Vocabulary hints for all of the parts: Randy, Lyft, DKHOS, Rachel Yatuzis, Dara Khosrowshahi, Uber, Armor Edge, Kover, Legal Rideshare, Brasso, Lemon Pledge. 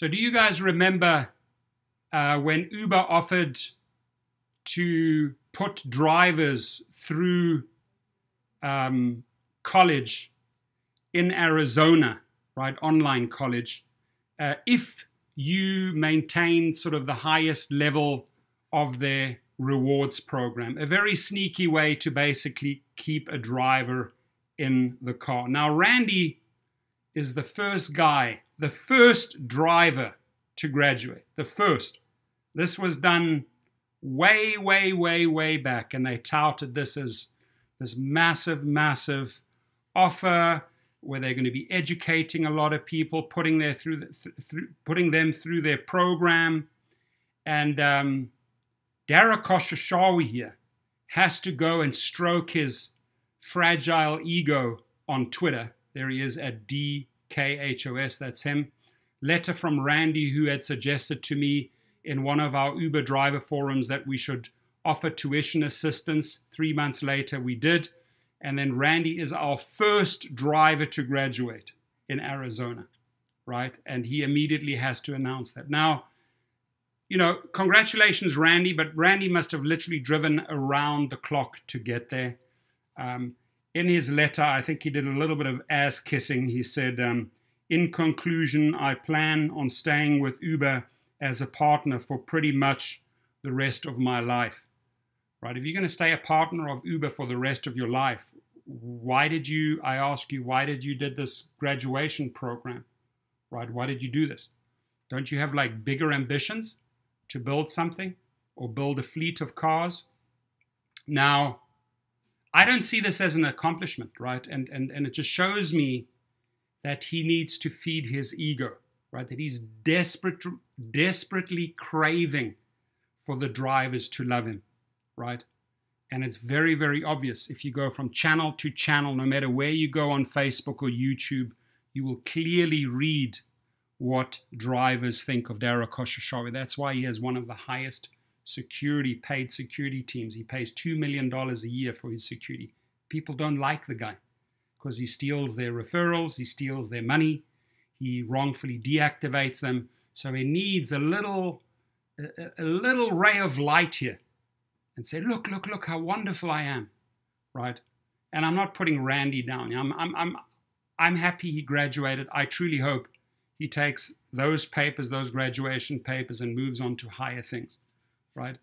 So do you guys remember when Uber offered to put drivers through college in Arizona, right, online college, if you maintain sort of the highest level of their rewards program, a very sneaky way to basically keep a driver in the car. Now, Randy is the first guy, the first driver to graduate, the first. This was done way, way, way, way back, and they touted this as this massive, massive offer where they're going to be educating a lot of people, putting them through their program. And Dara Khosrowshahi here has to go and stroke his fragile ego on Twitter. There he is at DKHOS, that's him. Letter from Randy, who had suggested to me in one of our Uber driver forums that we should offer tuition assistance. 3 months later, we did. And then Randy is our first driver to graduate in Arizona, right? And he immediately has to announce that. Now, you know, congratulations, Randy, but Randy must have literally driven around the clock to get there. In his letter, I think he did a little bit of ass-kissing. He said, in conclusion, I plan on staying with Uber as a partner for pretty much the rest of my life. Right? If you're going to stay a partner of Uber for the rest of your life, why did you, I ask you, why did you do this graduation program? Right? Why did you do this? Don't you have like bigger ambitions to build something or build a fleet of cars? Now, I don't see this as an accomplishment, right? And it just shows me that he needs to feed his ego, right? That he's desperately craving for the drivers to love him. Right? And it's very, very obvious. If you go from channel to channel, no matter where you go on Facebook or YouTube, you will clearly read what drivers think of Dara Khosrowshahi. That's why he has one of the highest paid security teams. He pays $2 million a year for his security. People don't like the guy because he steals their referrals, he steals their money, he wrongfully deactivates them. So he needs a little ray of light here. And say, look, look, look how wonderful I am, right? And I'm not putting Randy down. I'm happy he graduated. I truly hope he takes those papers, those graduation papers, and moves on to higher things, right?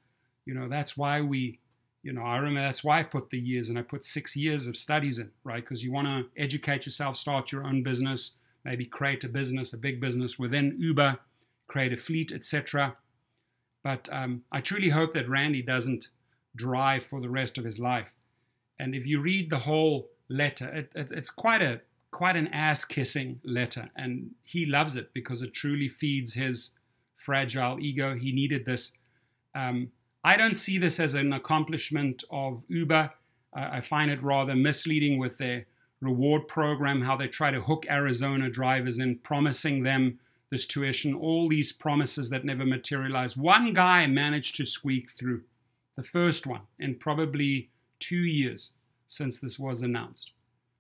You know, that's why we, you know, I remember that's why I put the years, and I put 6 years of studies in, right? Because you want to educate yourself, start your own business, maybe create a business, a big business within Uber, create a fleet, etc. But I truly hope that Randy doesn't drive for the rest of his life. And if you read the whole letter, it's quite an ass-kissing letter, and he loves it because it truly feeds his fragile ego. He needed this. I don't see this as an accomplishment of Uber. I find it rather misleading with their reward program, how they try to hook Arizona drivers in, promising them this tuition, all these promises that never materialized. One guy managed to squeak through. The first one, in probably 2 years since this was announced.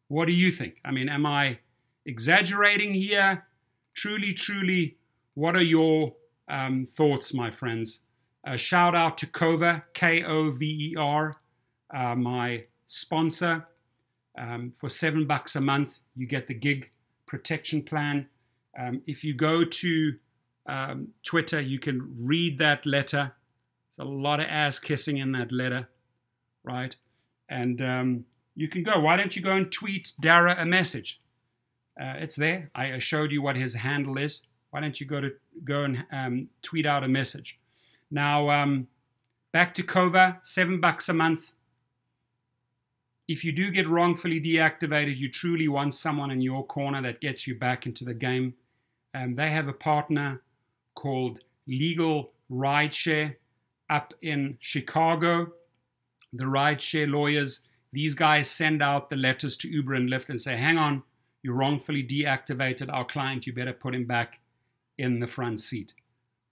What do you think? I mean, am I exaggerating here? Truly, truly, what are your thoughts, my friends? A shout out to Kover, K-O-V-E-R, my sponsor. For $7 a month, you get the gig protection plan. If you go to Twitter, you can read that letter. A lot of ass kissing in that letter, right? And you can go. Why don't you go and tweet Dara a message? It's there. I showed you what his handle is. Why don't you go and tweet out a message? Now, back to Kover, $7 a month. If you do get wrongfully deactivated, you truly want someone in your corner that gets you back into the game. They have a partner called Legal Rideshare up in Chicago, the rideshare lawyers. These guys send out the letters to Uber and Lyft and say, hang on, you wrongfully deactivated our client. You better put him back in the front seat,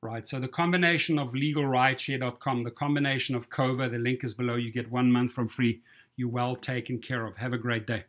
right? So the combination of legalrideshare.com, the combination of Kover, the link is below. You get 1 month from free. You're well taken care of. Have a great day.